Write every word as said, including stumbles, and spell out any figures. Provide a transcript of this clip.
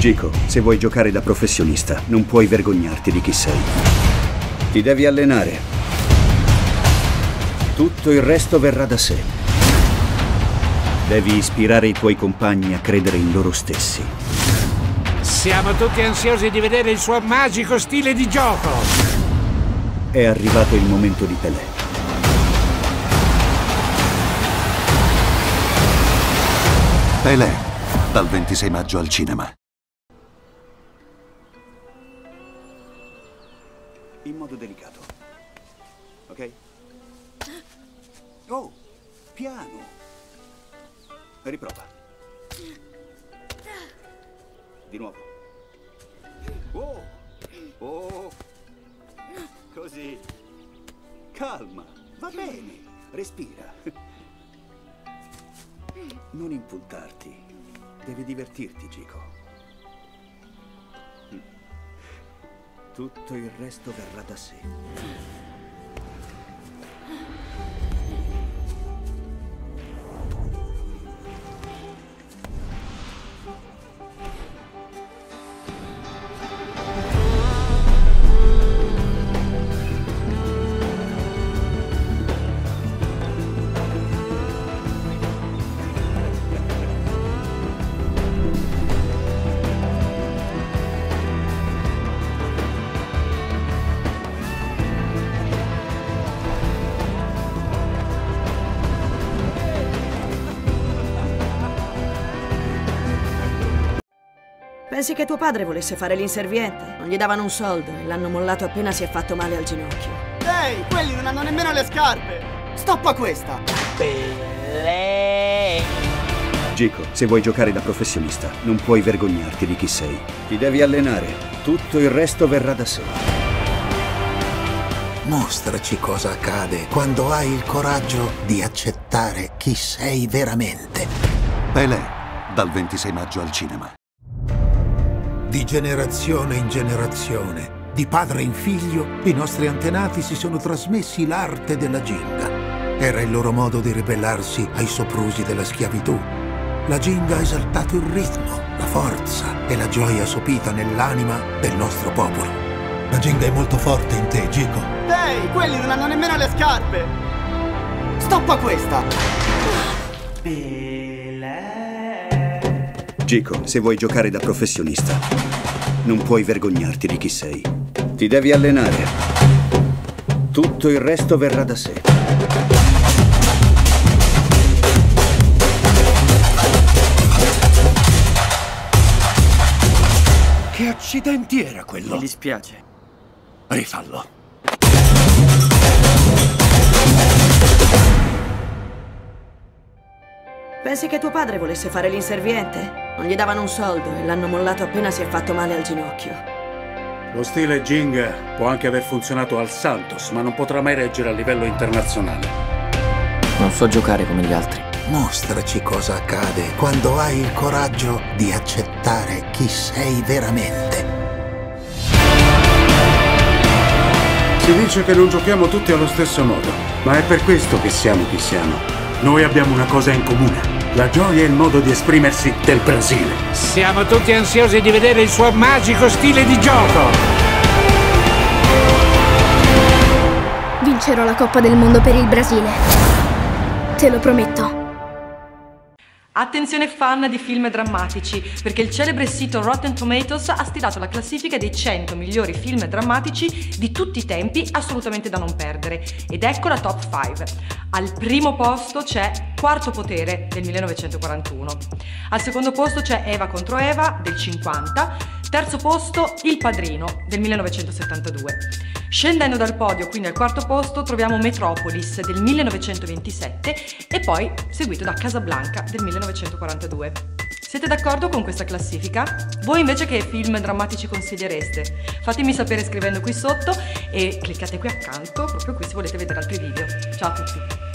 Gico, se vuoi giocare da professionista, non puoi vergognarti di chi sei. Ti devi allenare. Tutto il resto verrà da sé. Devi ispirare i tuoi compagni a credere in loro stessi. Siamo tutti ansiosi di vedere il suo magico stile di gioco. È arrivato il momento di Pelé. Pelé, dal ventisei maggio al cinema. In modo delicato, ok? Oh, piano. Riprova. Di nuovo. Oh, oh. Così. Calma, va bene. Respira. Non impuntarti. Devi divertirti, Gico. Tutto il resto verrà da sé. Pensi che tuo padre volesse fare l'inserviente? Non gli davano un soldo e l'hanno mollato appena si è fatto male al ginocchio. Ehi, quelli non hanno nemmeno le scarpe! Stoppa questa! Pelé! Gico, se vuoi giocare da professionista, non puoi vergognarti di chi sei. Ti devi allenare. Tutto il resto verrà da sé. Mostraci cosa accade quando hai il coraggio di accettare chi sei veramente. Pelé, dal ventisei maggio al cinema. Di generazione in generazione, di padre in figlio, i nostri antenati si sono trasmessi l'arte della Ginga. Era il loro modo di ribellarsi ai soprusi della schiavitù. La Ginga ha esaltato il ritmo, la forza e la gioia sopita nell'anima del nostro popolo. La Ginga è molto forte in te, Gico. Ehi, hey, quelli non hanno nemmeno le scarpe! Stoppa questa! Pelé. Gico, se vuoi giocare da professionista, non puoi vergognarti di chi sei. Ti devi allenare. Tutto il resto verrà da sé. Che accidenti era quello? Mi dispiace. Rifallo. Pensi che tuo padre volesse fare l'inserviente? Non gli davano un soldo e l'hanno mollato appena si è fatto male al ginocchio. Lo stile Ginga può anche aver funzionato al Santos, ma non potrà mai reggere a livello internazionale. Non so giocare come gli altri. Mostraci cosa accade quando hai il coraggio di accettare chi sei veramente. Si dice che non giochiamo tutti allo stesso modo, ma è per questo che siamo chi siamo. Noi abbiamo una cosa in comune. La gioia è il modo di esprimersi del Brasile. Siamo tutti ansiosi di vedere il suo magico stile di gioco. Vincerò la Coppa del Mondo per il Brasile. Te lo prometto. Attenzione fan di film drammatici, perché il celebre sito Rotten Tomatoes ha stilato la classifica dei cento migliori film drammatici di tutti i tempi, assolutamente da non perdere. Ed ecco la top cinque. Al primo posto c'è Quarto Potere del millenovecentoquarantuno. Al secondo posto c'è Eva contro Eva del cinquanta. Terzo posto Il Padrino del millenovecentosettantadue. Scendendo dal podio, quindi al quarto posto, troviamo Metropolis del millenovecentoventisette e poi seguito da Casablanca del millenovecentoquarantadue. Siete d'accordo con questa classifica? Voi invece che film drammatici consigliereste? Fatemi sapere scrivendo qui sotto e cliccate qui accanto, proprio qui, se volete vedere altri video. Ciao a tutti!